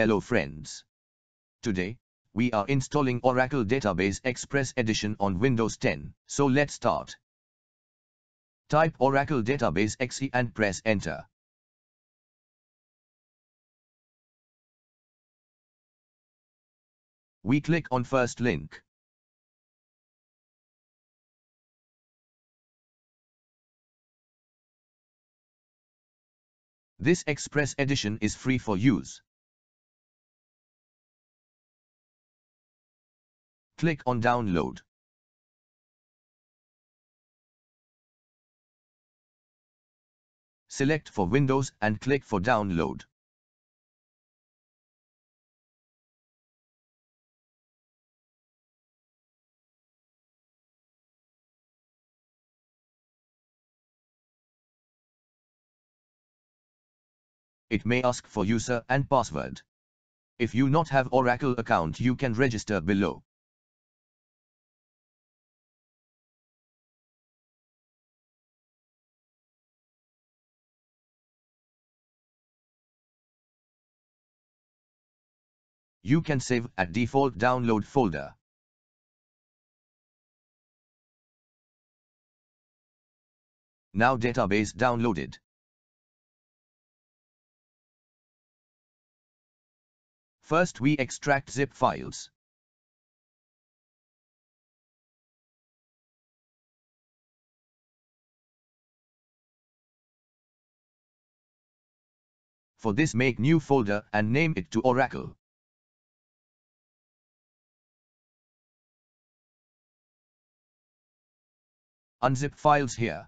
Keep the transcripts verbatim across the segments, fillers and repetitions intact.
Hello friends. Today, we are installing Oracle Database Express Edition on Windows ten, so let's start. Type Oracle Database X E and press Enter. We click on first link. This Express Edition is free for use. Click on Download. Select for Windows and click for Download. It may ask for user and password. If you not have Oracle account, you can register below. You can save at default download folder. Now database downloaded. First we extract zip files. For this make new folder and name it to Oracle. Unzip files here.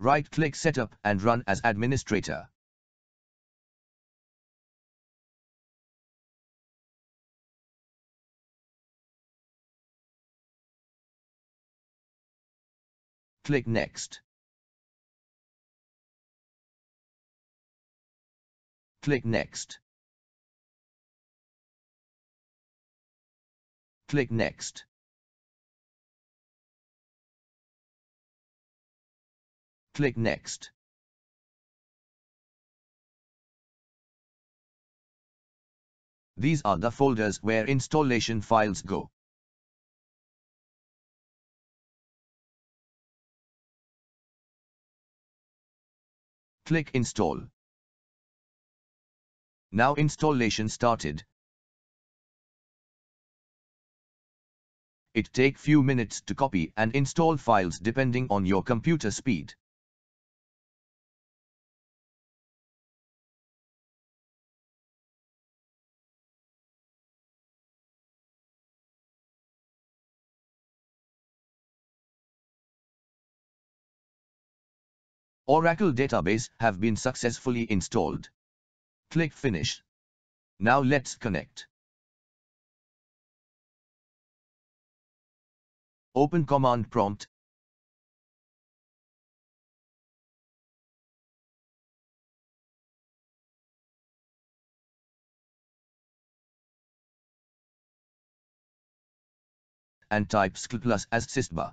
Right-click Setup and Run as Administrator. Click Next. Click Next. Click Next. Click Next. These are the folders where installation files go. Click Install. Now installation started. It take few minutes to copy and install files depending on your computer speed. Oracle database have been successfully installed. Click Finish. Now let's connect. Open command prompt. And type sqlplus as sysdba.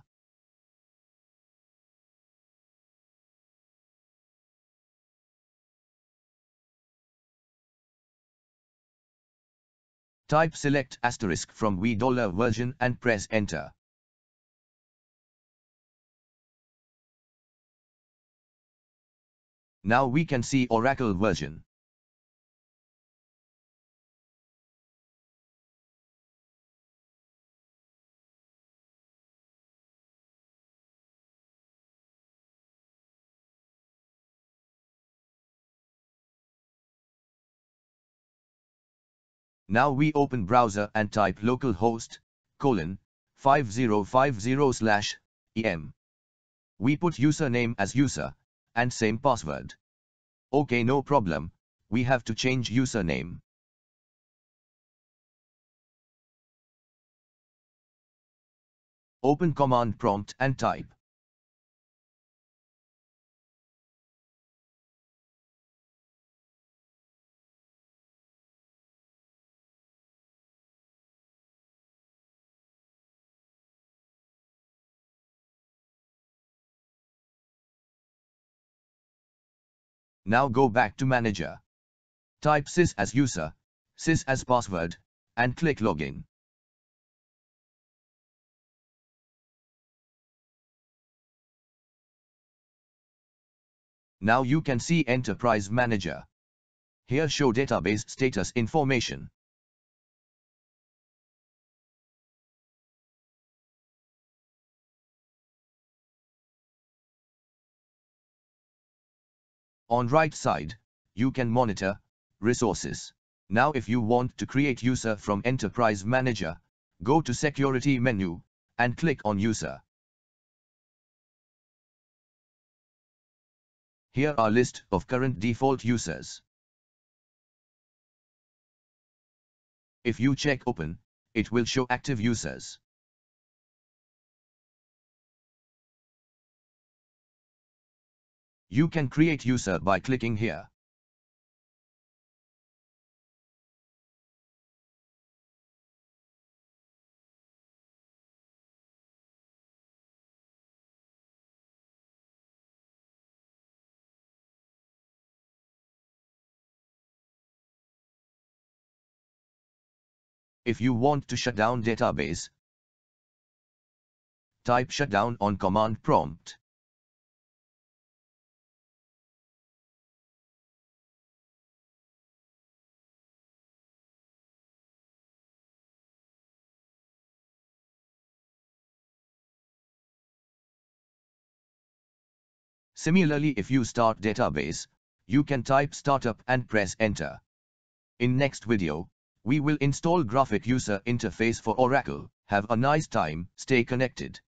Type select asterisk from V$ version and press Enter. Now we can see Oracle version. Now we open browser and type localhost, colon, five zero five zero slash, em. We put username as user, and same password. Okay, no problem, we have to change username. Open command prompt and type . Now go back to Manager. Type sys as user, sys as password, and click Login. Now you can see Enterprise Manager. Here show database status information. On right side, you can monitor resources. Now if you want to create user from Enterprise Manager, go to Security menu and click on User. Here are list of current default users. If you check Open, it will show active users. You can create user by clicking here. If you want to shut down database, type shutdown on command prompt. Similarly, if you start database, you can type startup and press enter. In next video, we will install graphic user interface for Oracle. Have a nice time, stay connected.